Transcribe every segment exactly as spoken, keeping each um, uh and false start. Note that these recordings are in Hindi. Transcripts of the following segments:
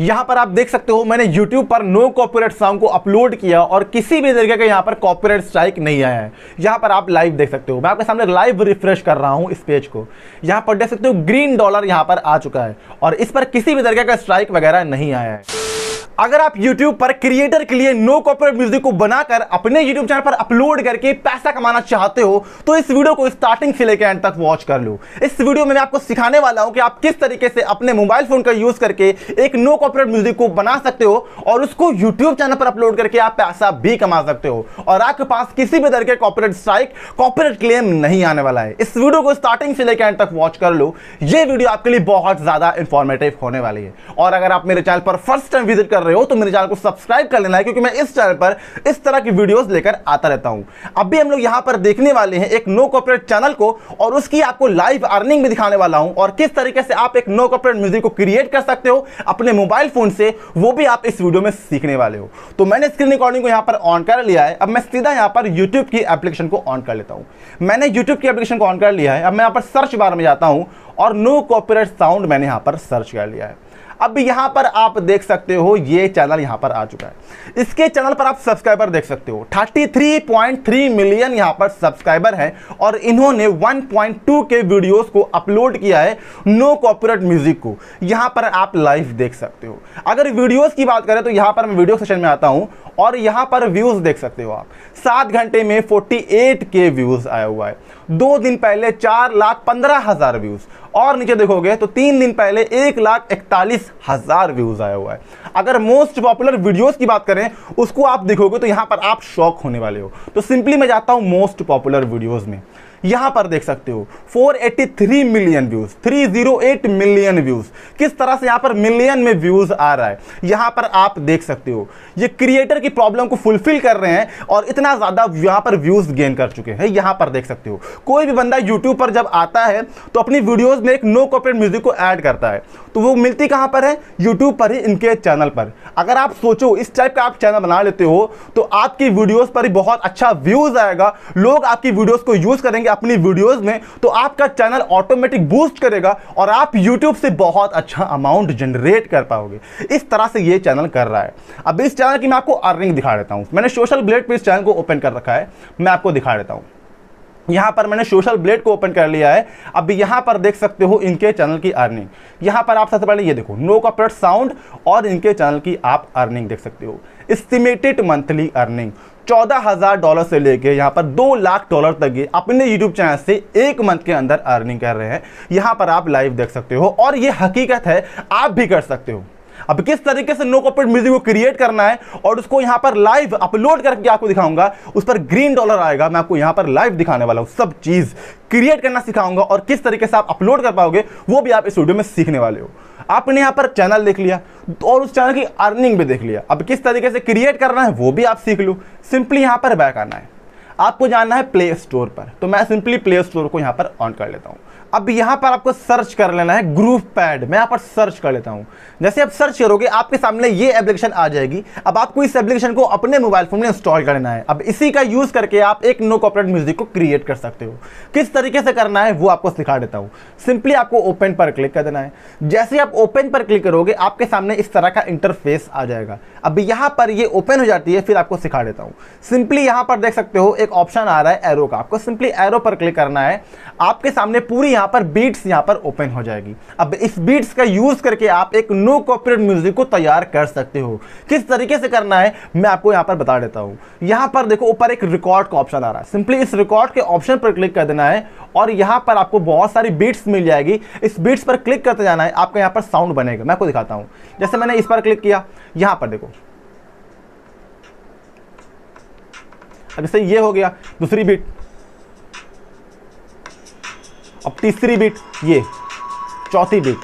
यहाँ पर आप देख सकते हो मैंने YouTube पर नो कॉपीराइट सॉन्ग को अपलोड किया और किसी भी तरीके का यहाँ पर कॉपीराइट स्ट्राइक नहीं आया है। यहाँ पर आप लाइव देख सकते हो, मैं आपके सामने लाइव रिफ्रेश कर रहा हूँ इस पेज को। यहाँ पर देख सकते हो ग्रीन डॉलर यहाँ पर आ चुका है और इस पर किसी भी तरीके का स्ट्राइक वगैरह नहीं आया है। अगर आप YouTube पर क्रिएटर के लिए नो कॉपीराइट म्यूजिक को बनाकर अपने YouTube चैनल पर अपलोड करके पैसा कमाना चाहते हो तो इस वीडियो को स्टार्टिंग से लेकर एंड तक वॉच कर लो। इस वीडियो में मैं आपको सिखाने वाला हूं कि आप किस तरीके से अपने मोबाइल फोन का यूज करके एक नो कॉपीराइट म्यूजिक को बना सकते हो और उसको YouTube चैनल पर अपलोड करके आप पैसा भी कमा सकते हो और आपके पास किसी भी तरीके का कॉपीराइट स्ट्राइक कॉपीराइट क्लेम नहीं आने वाला है। इस वीडियो को स्टार्टिंग से लेकर एंड तक वॉच कर लो, ये वीडियो आपके लिए बहुत ज्यादा इंफॉर्मेटिव होने वाली है। और अगर आप मेरे चैनल पर फर्स्ट टाइम विजिट कर रहे हो तो मेरे चैनल को सब्सक्राइब कर लेना है क्योंकि मैं इस चैनल पर इस तरह की वीडियोस लेकर आता रहता हूं। अभी हम लोग यहां पर देखने वाले हैं एक नो कॉपीराइट चैनल को और उसकी आपको लाइव अर्निंग भी दिखाने वाला हूं और किस तरीके से आप एक नो कॉपीराइट म्यूजिक को क्रिएट कर सकते हो अपने मोबाइल फोन से, वो भी आप इस वीडियो में सीखने वाले हो। तो मैंने स्क्रीन रिकॉर्डिंग को यहां पर ऑन कर लिया है। अब मैं सीधा यहां पर YouTube की एप्लीकेशन को ऑन कर लेता हूं। मैंने YouTube की एप्लीकेशन को ऑन कर लिया है। अब मैं यहां पर सर्च बार में जाता हूं और नो कॉपीराइट साउंड मैंने यहां पर सर्च कर लिया है। अब यहां पर आप देख सकते हो ये चैनल यहां पर आ चुका है। इसके चैनल पर आप सब्सक्राइबर देख सकते हो, तैंतीस पॉइंट तीन मिलियन यहां पर सब्सक्राइबर हैं और इन्होंने एक पॉइंट दो के वीडियोस को अपलोड किया है नो कॉपीराइट म्यूजिक को। यहां पर आप लाइव देख सकते हो। अगर वीडियोस की बात करें तो यहां पर मैं वीडियो सेक्शन में आता हूं और यहां पर व्यूज देख सकते हो आप। सात घंटे में अड़तालीस के व्यूज आया हुआ है। दो दिन पहले चार लाख पंद्रह हजार व्यूज और नीचे देखोगे तो तीन दिन पहले एक लाख इकतालीस हजार व्यूज आया हुआ है। अगर मोस्ट पॉपुलर वीडियोस की बात करें उसको आप देखोगे तो यहां पर आप शॉक होने वाले हो। तो सिंपली मैं जाता हूं मोस्ट पॉपुलर वीडियोस में, यहां पर देख सकते हो चार सौ तिरासी मिलियन व्यूज, तीन सौ आठ मिलियन व्यूज, किस तरह से यहां पर मिलियन में व्यूज आ रहा है। यहां पर आप देख सकते हो ये क्रिएटर की प्रॉब्लम को फुलफिल कर रहे हैं और इतना ज्यादा यहां पर व्यूज गेन कर चुके हैं। यहां पर देख सकते हो कोई भी बंदा यूट्यूब पर जब आता है तो अपनी वीडियोज में एक नो कॉपीराइट म्यूजिक को ऐड करता है तो वो मिलती कहां पर है, यूट्यूब पर ही, इनके चैनल पर। अगर आप सोचो इस टाइप का आप चैनल बना लेते हो तो आपकी वीडियोज पर बहुत अच्छा व्यूज आएगा, लोग आपकी वीडियोज को यूज करेंगे अपनी वीडियोस में, तो आपका चैनल ऑटोमेटिक बूस्ट करेगा और आप YouTube से बहुत अच्छा अमाउंट जनरेट कर पाओगे। इस तरह से ये चैनल कर रहा है। अब इस चैनल की मैं आपको अर्निंग दिखा देता हूं। मैंने सोशल ब्लेड पे इस चैनल को ओपन कर रखा है, मैं आपको दिखा देता हूं। यहाँ पर मैंने सोशल ब्लेड को ओपन कर लिया है। अब यहाँ पर देख सकते हो इनके चैनल की अर्निंग। यहाँ पर आप सबसे पहले ये देखो नो कॉपीराइट साउंड और इनके चैनल की आप अर्निंग देख सकते हो। एस्टिमेटेड मंथली अर्निंग चौदह हज़ार डॉलर से लेके यहाँ पर दो लाख डॉलर तक ये अपने यूट्यूब चैनल से एक मंथ के अंदर अर्निंग कर रहे हैं। यहाँ पर आप लाइव देख सकते हो और ये हकीकत है, आप भी कर सकते हो। अब किस तरीके से नो कॉपीराइट म्यूजिक को क्रिएट करना है और उसको यहाँ पर लाइव अपलोड करके आपको दिखाऊंगा। उस पर ग्रीन डॉलर आएगा, मैं आपको यहाँ पर लाइव दिखाने वाला हूँ। सब चीज़ क्रिएट करना सिखाऊंगा और किस तरीके से आप अपलोड कर पाओगे वो भी आप इस वीडियो में सीखने वाले हो। आपने यहाँ पर चैनल देख लिया और उस चैनल की अर्निंग भी देख लिया। अब किस तरीके से क्रिएट करना है वो भी आप सीख लो। सिंपली यहाँ पर बैक आना है, आपको जाना है प्ले स्टोर पर, तो मैं सिंपली प्ले स्टोर को यहाँ पर ऑन कर लेता हूँ। अब यहाँ पर आपको सर्च कर लेना है ग्रूव पैड, मैं यहाँ पर सर्च कर लेता हूँ। जैसे आप सर्च करोगे आपके सामने ये एप्लीकेशन आ जाएगी। अब आपको इस एप्लीकेशन को अपने मोबाइल फोन में इंस्टॉल कर लेना है। अब इसी का यूज़ करके आप एक नो कॉपीराइट म्यूजिक को क्रिएट कर सकते हो। किस तरीके से करना है वो आपको सिखा देता हूँ। सिंपली आपको ओपन पर क्लिक कर देना है। जैसे आप ओपन पर क्लिक करोगे आपके सामने इस तरह का इंटरफेस आ जाएगा। अब यहाँ पर ये ओपन हो जाती है, फिर आपको सिखा देता हूँ। सिंपली यहाँ पर देख सकते हो एक ऑप्शन आ रहा है एरो का, आपको सिंपली एरो पर क्लिक करना है। आपके सामने पूरी यहाँ पर बीट्स यहाँ पर ओपन हो जाएगी। अब इस बीट्स का यूज करके आप एक नो कॉपीराइट म्यूजिक को तैयार कर सकते हो। किस तरीके से करना है मैं आपको यहाँ पर बता देता हूँ। यहाँ पर देखो ऊपर एक रिकॉर्ड का ऑप्शन आ रहा है, सिंपली इस रिकॉर्ड के ऑप्शन पर क्लिक कर देना है और यहाँ पर आपको बहुत सारी बीट्स मिल जाएगी। इस बीट्स पर क्लिक करते जाना है, आपका यहाँ पर साउंड बनेगा, मैं आपको दिखाता हूँ। जैसे मैंने इस पर क्लिक किया, यहाँ पर देखो जैसे ये हो गया दूसरी बीट, अब तीसरी बीट, ये चौथी बीट,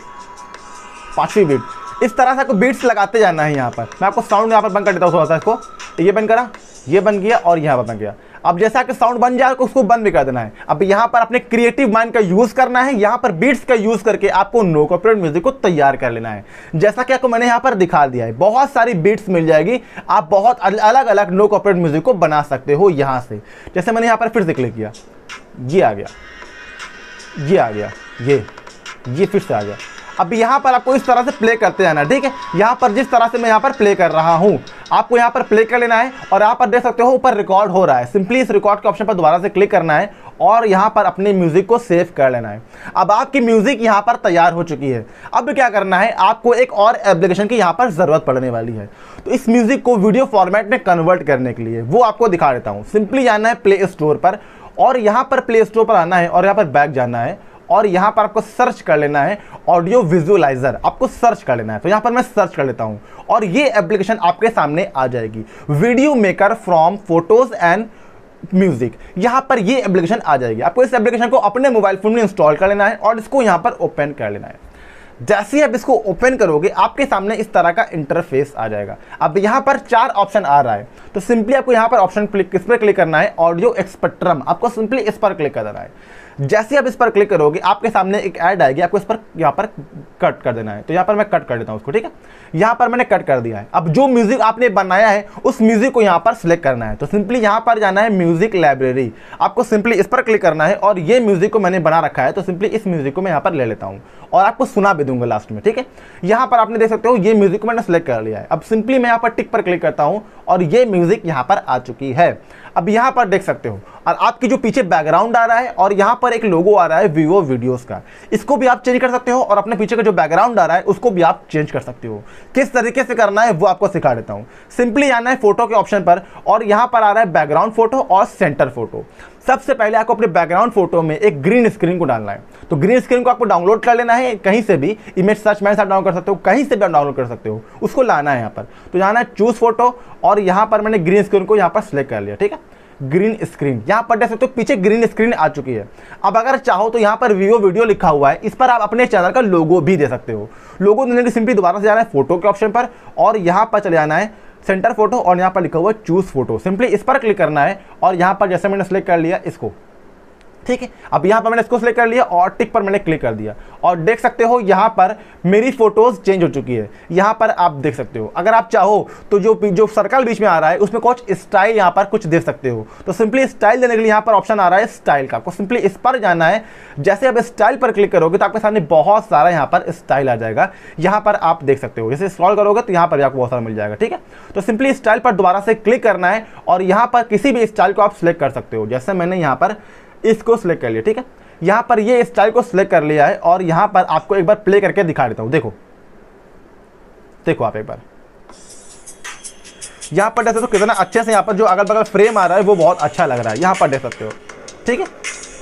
पांचवी बीट, इस तरह से आपको बीट्स लगाते जाना है। यहाँ पर मैं आपको साउंड यहाँ पर बंद कर देता हूँ थोड़ा सा, इसको ये बंद करा, ये बन गया और यहाँ पर बन गया। अब जैसा आपके साउंड बन जाए उसको बंद भी कर देना है। अब यहाँ पर अपने क्रिएटिव माइंड का यूज़ करना है। यहाँ पर बीट्स का यूज़ करके आपको नो कॉपीराइट म्यूजिक को तैयार कर लेना है। जैसा कि आपको मैंने यहाँ पर दिखा दिया है, बहुत सारी बीट्स मिल जाएगी, आप बहुत अलग अलग नो कॉपीराइट म्यूजिक को बना सकते हो यहाँ से। जैसे मैंने यहाँ पर फिर से क्लिक किया, ये आ गया, ये आ गया, ये ये फिर से आ गया। अब यहाँ पर आपको इस तरह से प्ले करते रहना, ठीक है। यहाँ पर जिस तरह से मैं यहाँ पर प्ले कर रहा हूँ, आपको यहाँ पर प्ले कर लेना है और यहाँ पर देख सकते हो ऊपर रिकॉर्ड हो रहा है। सिंपली इस रिकॉर्ड के ऑप्शन पर दोबारा से क्लिक करना है और यहाँ पर अपने म्यूज़िक को सेव कर लेना है। अब आपकी म्यूज़िक यहाँ पर तैयार हो चुकी है। अब क्या करना है, आपको एक और एप्लीकेशन की यहाँ पर ज़रूरत पड़ने वाली है। तो इस म्यूज़िक को वीडियो फॉर्मेट में कन्वर्ट करने के लिए वो आपको दिखा देता हूँ। सिंपली जाना है प्ले स्टोर पर और यहाँ पर प्ले स्टोर पर आना है और यहाँ पर बैक जाना है और यहाँ पर आपको सर्च कर लेना है ऑडियो विजुअलाइजर, आपको सर्च कर लेना है। तो यहाँ पर मैं सर्च कर लेता हूँ और ये एप्लीकेशन आपके सामने आ जाएगी, video maker from photos and music. यहाँ पर ये एप्लीकेशन आ जाएगी। आपको इस एप्लीकेशन को अपने मोबाइल फ़ोन में इंस्टॉल कर लेना है और इसको यहाँ पर ओपन कर लेना है। जैसे ही आप इसको ओपन करोगे आपके सामने इस तरह का इंटरफेस आ जाएगा। अब यहाँ पर चार ऑप्शन आ रहा है, तो सिंपली आपको यहाँ पर ऑप्शन क्लिक किस पर क्लिक करना है, ऑडियो स्पेक्ट्रम, आपको सिंपली इस पर क्लिक करना है। जैसे ही आप इस पर क्लिक करोगे आपके सामने एक ऐड आएगी, आपको इस पर यहाँ पर कट कर देना है। तो यहाँ पर मैं कट कर देता हूँ उसको, ठीक है। यहाँ पर मैंने कट कर दिया है। अब जो म्यूज़िक आपने बनाया है उस म्यूज़िक को यहाँ पर सिलेक्ट करना है। तो सिंपली यहाँ पर जाना है म्यूज़िक लाइब्रेरी, आपको सिंपली इस पर क्लिक करना है और ये म्यूज़िक को मैंने बना रखा है। तो सिंपली इस म्यूज़िक को मैं यहाँ पर ले लेता हूँ और आपको सुना भी दूंगा लास्ट में, ठीक है। यहाँ पर आपने देख सकते हो ये म्यूज़िक को मैंने सेलेक्ट कर लिया है। अब सिंपली मैं यहाँ पर टिक पर क्लिक करता हूँ और ये म्यूज़िक यहाँ पर आ चुकी है। अब यहाँ पर देख सकते हो और आपकी जो पीछे बैकग्राउंड आ रहा है और यहाँ पर एक लोगो आ रहा है वीवो वीडियोस का, इसको भी आप चेंज कर सकते हो और अपने पीछे का जो बैकग्राउंड आ रहा है उसको भी आप चेंज कर सकते हो। किस तरीके से करना है वो आपको सिखा देता हूँ। सिंपली जाना है फोटो के ऑप्शन पर और यहाँ पर आ रहा है बैकग्राउंड फोटो और सेंटर फोटो। सबसे पहले आपको अपने बैकग्राउंड फोटो में एक ग्रीन स्क्रीन को डालना है। तो ग्रीन स्क्रीन को आपको डाउनलोड कर लेना है, कहीं से भी इमेज सर्च में से आप डाउनलोड कर सकते हो, कहीं से भी आप डाउनलोड कर सकते हो। उसको लाना है यहाँ पर, तो जाना है चूज फोटो और यहाँ पर मैंने ग्रीन स्क्रीन को यहाँ पर सिलेक्ट कर लिया, ठीक है। ग्रीन स्क्रीन यहाँ पर देख सकते हो पीछे ग्रीन स्क्रीन आ चुकी है। अब अगर चाहो तो यहाँ पर वीवो वीडियो लिखा हुआ है, इस पर आप अपने चैनल का लोगो भी दे सकते हो। लोगो देने के सिंपली दोबारा से जाना है फोटो के ऑप्शन पर और यहाँ पर चले जाना है सेंटर फोटो और यहाँ पर लिखा हुआ है चूज फोटो। सिंपली इस पर क्लिक करना है और यहाँ पर जैसे मैंने सेलेक्ट कर लिया इसको, ठीक है। अब यहाँ पर मैंने इसको सेलेक्ट कर लिया और टिक पर मैंने क्लिक कर दिया और देख सकते हो यहाँ पर मेरी फोटोज़ चेंज हो चुकी है। यहाँ पर आप देख सकते हो, अगर आप चाहो तो जो जो सर्कल बीच में आ रहा है उसमें कुछ स्टाइल यहाँ पर कुछ दे सकते हो। तो सिंपली स्टाइल देने के लिए यहाँ पर ऑप्शन आ रहा है स्टाइल का, आपको सिंपली इस पर जाना है। जैसे आप स्टाइल पर क्लिक करोगे तो आपके सामने बहुत सारा यहाँ पर स्टाइल आ जाएगा। यहाँ पर आप देख सकते हो, जैसे स्क्रॉल करोगे तो यहाँ पर भी आपको बहुत सारा मिल जाएगा, ठीक है। तो सिंपली स्टाइल पर दोबारा से क्लिक करना है और यहाँ पर किसी भी स्टाइल को आप सिलेक्ट कर सकते हो। जैसे मैंने यहाँ पर इसको सिलेक्ट कर लिया, ठीक है। यहाँ पर ये स्टाइल को सिलेक्ट कर लिया है और यहाँ पर आपको एक बार प्ले करके दिखा देता हूँ। देखो देखो आप एक बार यहाँ पर देख सकते हो कितना अच्छे से यहाँ पर जो अगल बगल फ्रेम आ रहा है वो बहुत अच्छा लग रहा है। यहाँ पर देख सकते हो, ठीक है।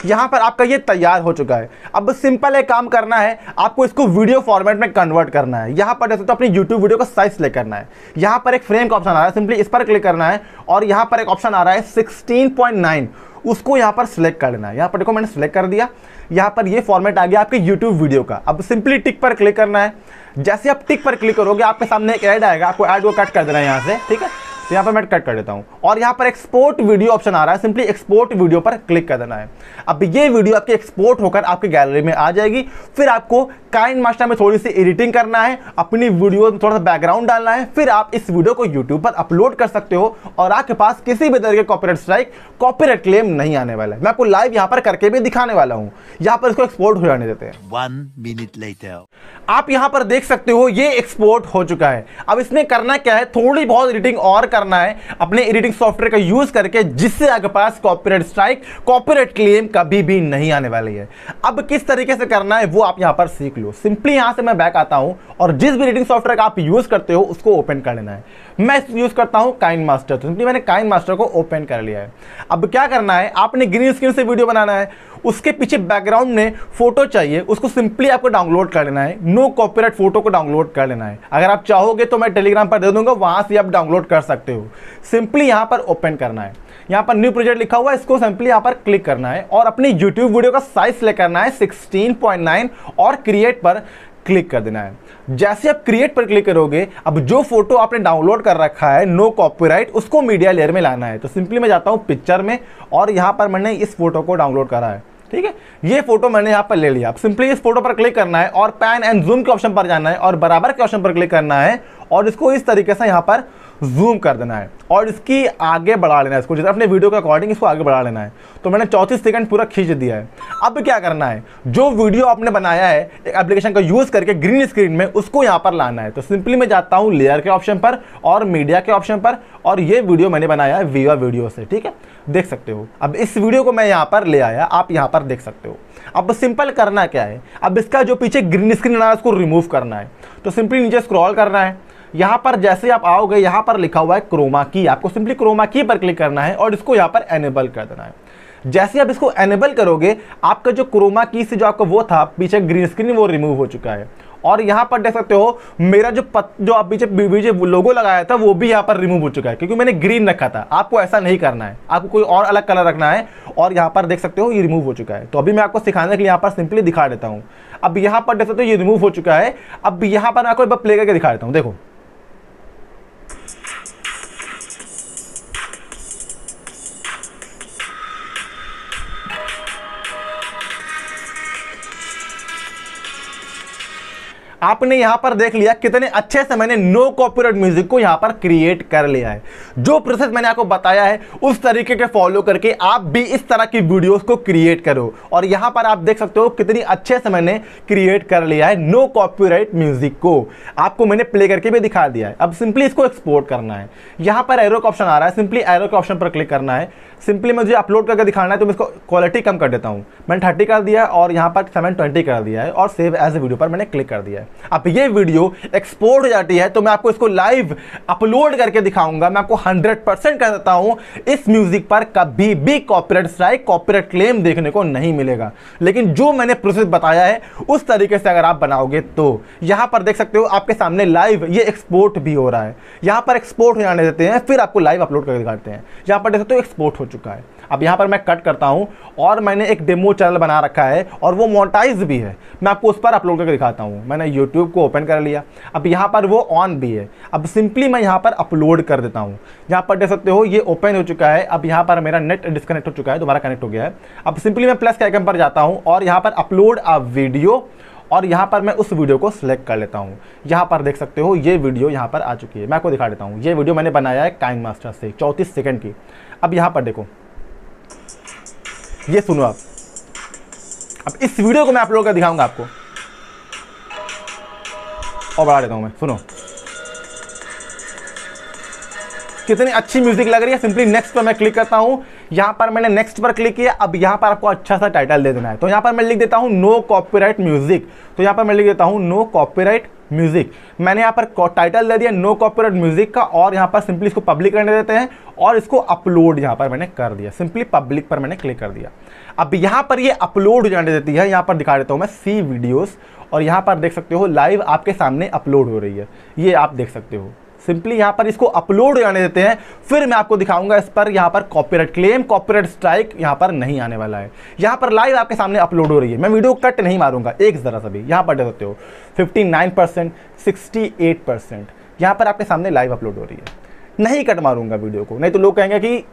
यहाँ पर आपका ये तैयार हो चुका है। अब सिंपल एक काम करना है, आपको इसको वीडियो फॉर्मेट में कन्वर्ट करना है। यहाँ पर देख सकते हो अपनी यूट्यूब वीडियो का साइज सेलेक्ट करना है। यहाँ पर एक फ्रेम का ऑप्शन आ रहा है, सिंपली इस पर क्लिक करना है और यहाँ पर एक ऑप्शन आ रहा है सिक्सटीन पॉइंट नाइन, उसको यहाँ पर सिलेक्ट कर लेना है। यहाँ पर देखो मैंने सिलेक्ट कर दिया, यहाँ पर ये फॉर्मेट आ गया आपके यूट्यूब वीडियो का। अब सिंपली टिक पर क्लिक करना है। जैसे आप टिक पर क्लिक करोगे आपके सामने एक ऐड आएगा, आपको ऐड को कट कर देना है यहाँ से, ठीक है। तो यहाँ पर मैं कट कर देता हूँ और यहाँ पर एक्सपोर्ट वीडियो ऑप्शन आ रहा है, सिंपली एक्सपोर्ट वीडियो पर क्लिक कर देना है। अब ये वीडियो आपके एक्सपोर्ट होकर आपके गैलरी में आ जाएगी। फिर आपको काइन मास्टर में थोड़ी सी एडिटिंग करना है, अपनी वीडियो में थोड़ा सा बैकग्राउंड डालना है, फिर आप इस वीडियो को यूट्यूब पर अपलोड कर सकते हो और आपके पास किसी भी तरह के कॉपीराइट स्ट्राइक कॉपीराइट क्लेम नहीं आने वाला है। मैं आपको लाइव यहाँ पर करके भी दिखाने वाला हूँ। यहाँ पर इसको एक्सपोर्ट हो जाने देते हैं। वन मिनट लेटर आप यहाँ पर देख सकते हो ये एक्सपोर्ट हो चुका है। अब इसमें करना क्या है, थोड़ी बहुत एडिटिंग और करना है अपने एडिटिंग सॉफ्टवेयर का यूज करके, जिससे आपके पास कॉपीराइट स्ट्राइक कॉपीराइट क्लेम कभी भी नहीं आने वाली है। अब किस तरीके से करना है वो आप यहाँ पर सीख लो। सिंपली यहाँ से मैं बैक आता हूँ और जिस भी एडिटिंग सॉफ्टवेयर का आप यूज करते हो उसको ओपन कर लेना है। मैं यूज करता हूँ काइन मास्टर, तो सिंपली मैंने काइन मास्टर को ओपन कर लिया है। अब क्या करना है, आपने ग्रीन स्क्रीन से वीडियो बनाना है, उसके पीछे बैकग्राउंड में फोटो चाहिए, उसको सिंपली आपको डाउनलोड कर लेना है। नो कॉपीराइट फोटो को डाउनलोड कर लेना है। अगर आप चाहोगे तो मैं टेलीग्राम पर दे दूंगा, वहां से आप डाउनलोड कर सकते हो। सिंपली यहां पर ओपन करना है, यहां पर न्यू प्रोजेक्ट लिखा हुआ है, इसको सिंपली यहां पर क्लिक करना है और अपने यूट्यूब वीडियो का साइज सेलेक्ट करना है सिक्सटीन पॉइंट नाइन और क्रिएट पर क्लिक कर देना है। जैसे आप क्रिएट पर क्लिक करोगे अब जो फोटो आपने डाउनलोड कर रखा है नो कॉपीराइट, उसको मीडिया लेयर में लाना है। तो सिंपली मैं जाता हूँ पिक्चर में और यहाँ पर मैंने इस फोटो को डाउनलोड करा है, ठीक है। ये फोटो मैंने यहाँ पर ले लिया। अब सिंपली इस फोटो पर क्लिक करना है और पैन एंड जूम के ऑप्शन पर जाना है और बराबर के ऑप्शन पर क्लिक करना है और इसको इस तरीके से यहाँ पर जूम कर देना है और इसकी आगे बढ़ा लेना है, इसको अपने वीडियो के अकॉर्डिंग इसको आगे बढ़ा लेना है। तो मैंने चौंतीस सेकंड पूरा खींच दिया है। अब क्या करना है, जो वीडियो आपने बनाया है एक एप्लीकेशन का यूज़ करके ग्रीन स्क्रीन में, उसको यहाँ पर लाना है। तो सिंपली मैं जाता हूँ लेयर के ऑप्शन पर और मीडिया के ऑप्शन पर, और ये वीडियो मैंने बनाया है वीवा वीडियो से, ठीक है, देख सकते हो। अब इस वीडियो को मैं यहाँ पर ले आया, आप यहाँ पर देख सकते हो। अब सिंपल करना क्या है, अब इसका जो पीछे ग्रीन स्क्रीन बना है उसको रिमूव करना है। तो सिंपली नीचे स्क्रॉल करना है, यहाँ पर जैसे आप आओगे यहाँ पर लिखा हुआ है क्रोमा की, आपको सिंपली क्रोमा की पर क्लिक करना है और इसको यहाँ पर एनेबल कर देना है। जैसे आप इसको एनेबल करोगे, आपका जो क्रोमा की से जो आपका वो था पीछे ग्रीन स्क्रीन वो रिमूव हो चुका है। और यहाँ पर देख सकते हो मेरा जो पत, जो आप पीछे पीछे लोगो लगाया था वो भी यहाँ पर रिमूव हो चुका है, क्योंकि मैंने ग्रीन रखा था। आपको ऐसा नहीं करना है, आपको कोई और अलग कलर रखना है। और यहाँ पर देख सकते हो ये रिमूव हो चुका है। तो अभी मैं आपको सिखाने के लिए यहाँ पर सिंपली दिखा देता हूँ। अब यहाँ पर देख सकते हो ये रिमूव हो चुका है। अब यहाँ पर आपको एक बार प्ले करके दिखा देता हूँ, देखो। आपने यहाँ पर देख लिया कितने अच्छे से मैंने नो कॉपीराइट म्यूजिक को यहाँ पर क्रिएट कर लिया है। जो प्रोसेस मैंने आपको बताया है उस तरीके के फॉलो करके आप भी इस तरह की वीडियोस को क्रिएट करो। और यहाँ पर आप देख सकते हो कितनी अच्छे से मैंने क्रिएट कर लिया है नो कॉपीराइट म्यूजिक को। आपको मैंने प्ले करके भी दिखा दिया है। अब सिंपली इसको एक्सपोर्ट करना है। यहाँ पर एरो का ऑप्शन आ रहा है, सिंपली एरो के ऑप्शन पर क्लिक करना है। सिंपली मुझे अपलोड करके दिखाना है, तो मैं इसको क्वालिटी कम कर देता हूँ। मैंने थर्टी कर दिया और यहाँ पर सेवन ट्वेंटी कर दिया है और सेव एज ए वीडियो पर मैंने क्लिक कर दिया है। अब ये वीडियो एक्सपोर्ट हो जाती है तो मैं आपको इसको लाइव अपलोड करके दिखाऊंगा। मैं आपको हंड्रेड परसेंट कह देता हूं इस म्यूजिक पर कभी भी कॉपीराइट स्ट्राइक, कॉपीराइट क्लेम देखने को नहीं मिलेगा। लेकिन जो मैंने प्रोसेस बताया है उस तरीके से अगर आप बनाओगे तो यहां पर देख सकते हो आपके सामने लाइव ये एक्सपोर्ट भी हो रहा है। यहां पर एक्सपोर्ट हो जाने देते हैं, फिर आपको लाइव अपलोड करके दिखाते हैं। यहां पर देख सकते हो एक्सपोर्ट हो चुका है। अब यहाँ पर मैं कट करता हूँ और मैंने एक डेमो चैनल बना रखा है और वो मोनेटाइज भी है। मैं आपको उस पर अपलोड करके दिखाता हूँ। मैंने यूट्यूब को ओपन कर लिया, अब यहाँ पर वो ऑन भी है। अब सिंपली मैं यहाँ पर अपलोड कर देता हूँ। यहाँ पर देख सकते हो ये ओपन हो चुका है। अब यहाँ पर मेरा नेट डिस्कनेक्ट हो चुका है, दोबारा कनेक्ट हो गया है। अब सिंपली मैं प्लस के आइकन पर जाता हूँ और यहाँ पर अपलोड अ वीडियो, और यहाँ पर मैं उस वीडियो को सिलेक्ट कर लेता हूँ। यहाँ पर देख सकते हो ये वीडियो यहाँ पर आ चुकी है। मैं आपको दिखा देता हूँ, ये वीडियो मैंने बनाया है काइन मास्टर से चौंतीस सेकेंड की। अब यहाँ पर देखो, ये सुनो आप। अब इस वीडियो को मैं अपलोड कर दिखाऊंगा आपको और बढ़ा देता हूं मैं, सुनो कितनी अच्छी म्यूजिक लग रही है। सिंपली नेक्स्ट पर मैं क्लिक करता हूं। यहां पर मैंने नेक्स्ट पर क्लिक किया। अब यहां पर आपको अच्छा सा टाइटल दे देना है। तो यहां पर मैं लिख देता हूं नो कॉपीराइट म्यूजिक। तो यहां पर मैं लिख देता हूं नो कॉपीराइट म्यूजिक। मैंने यहाँ पर टाइटल दे दिया नो कॉपीराइट म्यूजिक का, और यहाँ पर सिंपली इसको पब्लिक करने देते हैं और इसको अपलोड यहाँ पर मैंने कर दिया। सिंपली पब्लिक पर मैंने क्लिक कर दिया। अब यहाँ पर ये अपलोड हो जाने देती है। यहाँ पर दिखा देता हूँ मैं सी वीडियोस, और यहाँ पर देख सकते हो लाइव आपके सामने अपलोड हो रही है, ये आप देख सकते हो। सिंपली यहाँ पर इसको अपलोड हो जाने देते हैं, फिर मैं आपको दिखाऊंगा इस पर यहाँ पर कॉपीराइट क्लेम, कॉपीराइट स्ट्राइक यहाँ पर नहीं आने वाला है। यहाँ पर लाइव आपके सामने अपलोड हो रही है, मैं वीडियो कट नहीं मारूंगा एक ज़रा सा भी। यहाँ पर देख सकते हो fifty nine percent, sixty eight percent यहाँ पर आपके सामने लाइव अपलोड हो रही है। नहीं कट मारूंगा वीडियो को, नहीं तो लोग कहेंगे कि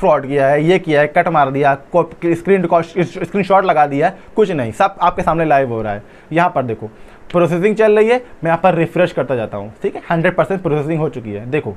फ्रॉड किया है, ये किया है, कट मार दिया, स्क्रीन स्क्रीन शॉट लगा दिया है। कुछ नहीं, सब आपके सामने लाइव हो रहा है। यहाँ पर देखो प्रोसेसिंग चल रही है। मैं यहाँ पर रिफ्रेश करता जाता हूँ, ठीक है, हंड्रेड परसेंट प्रोसेसिंग हो चुकी है। देखो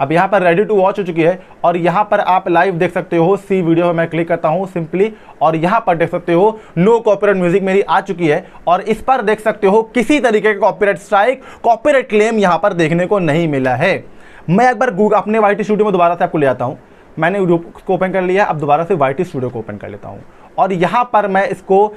अब यहाँ पर रेडी टू वॉच हो चुकी है और यहाँ पर आप लाइव देख सकते हो। सी वीडियो में मैं क्लिक करता हूँ सिंपली, और यहाँ पर देख सकते हो नो कॉपीराइट म्यूजिक मेरी आ चुकी है। और इस पर देख सकते हो किसी तरीके का कॉपीराइट स्ट्राइक, कॉपीराइट क्लेम यहाँ पर देखने को नहीं मिला है। मैं एक बार गूगल अपने वाई टी स्टूडियो में दोबारा से आपको ले आता हूँ। मैंने यूट्यूब को ओपन कर लिया, अब दोबारा से वाई टी स्टूडियो को ओपन कर लेता हूँ और यहाँ पर मैं इसको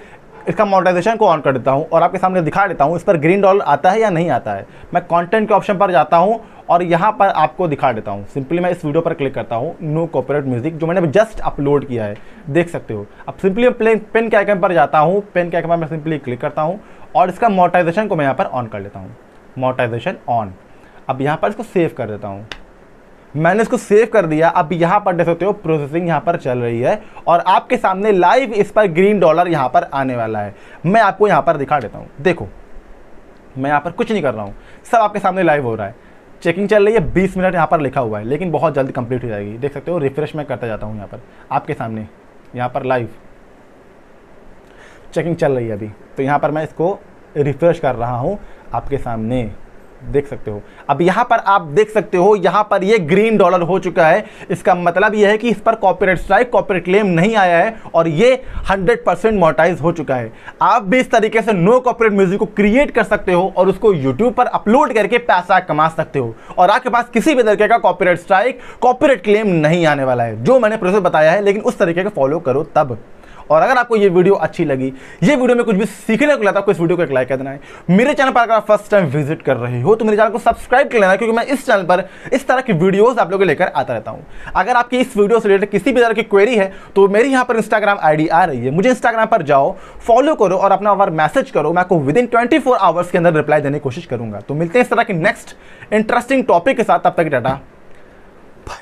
इसका मोनेटाइजेशन को ऑन कर देता हूं और आपके सामने दिखा देता हूं इस पर ग्रीन डॉलर आता है या नहीं आता है। मैं कंटेंट के ऑप्शन पर जाता हूं और यहां पर आपको दिखा देता हूं। सिंपली मैं इस वीडियो पर क्लिक करता हूं नो कॉपीराइट म्यूजिक, जो मैंने जस्ट अपलोड किया है, देख सकते हो। अब सिंपली मैं पेन के आइकन पर जाता हूँ, पेन के आइकन पर मैं सिंपली क्लिक करता हूँ और इसका मोनेटाइजेशन को मैं यहाँ पर ऑन कर लेता हूँ, मोनेटाइजेशन ऑन। अब यहाँ पर इसको सेव कर देता हूँ। मैंने इसको सेव कर दिया। अब यहाँ पर देख सकते हो प्रोसेसिंग यहाँ पर चल रही है और आपके सामने लाइव इस पर ग्रीन डॉलर यहाँ पर आने वाला है। मैं आपको यहाँ पर दिखा देता हूँ, देखो मैं यहाँ पर कुछ नहीं कर रहा हूँ, सब आपके सामने लाइव हो रहा है। चेकिंग चल रही है, बीस मिनट यहाँ पर लिखा हुआ है, लेकिन बहुत जल्दी कंप्लीट हो जाएगी। देख सकते हो रिफ्रेश मैं करता जाता हूँ, यहाँ पर आपके सामने यहाँ पर लाइव चेकिंग चल रही है अभी। तो यहाँ पर मैं इसको रिफ्रेश कर रहा हूँ आपके सामने, देख सकते हो। अब यहाँ पर आप देख सकते हो, यहाँ पर ये ग्रीन डॉलर हो चुका है। इसका मतलब यह है कि इस पर कॉपीराइट स्ट्राइक, कॉपीराइट क्लेम नहीं आया है और ये हंड्रेड परसेंट मोनेटाइज हो चुका है। आप भी इस तरीके से नो कॉपीराइट म्यूजिक को क्रिएट कर सकते हो और उसको यूट्यूब पर अपलोड करके पैसा कमा सकते हो और आपके पास किसी भी तरीके का कॉपीराइट स्ट्राइक, कॉपीराइट क्लेम नहीं आने वाला है। जो मैंने प्रोसेस बताया है लेकिन उस तरीके का फॉलो करो तब। और अगर आपको ये वीडियो अच्छी लगी, ये वीडियो में कुछ भी सीखने को लगा, आपको इस वीडियो को एक लाइक कर देना है। मेरे चैनल पर अगर आप फर्स्ट टाइम विजिट कर रहे हो तो मेरे चैनल को सब्सक्राइब कर लेना, क्योंकि मैं इस चैनल पर इस तरह की वीडियोस आप लोगों को लेकर आता रहता हूँ। अगर आपकी इस वीडियो से रिलेटेड किसी भी तरह की क्वेरी है तो मेरी यहाँ पर इंस्टाग्राम आई डी आ रही है, मुझे इंस्टाग्राम पर जाओ, फॉलो करो और अपना और मैसेज करो। मैं आपको विदिन ट्वेंटी फोर आवर्स के अंदर रिप्लाई देने की कोशिश करूँगा। तो मिलते हैं इस तरह के नेक्स्ट इंटरेस्टिंग टॉपिक के साथ, तब तक डाटा।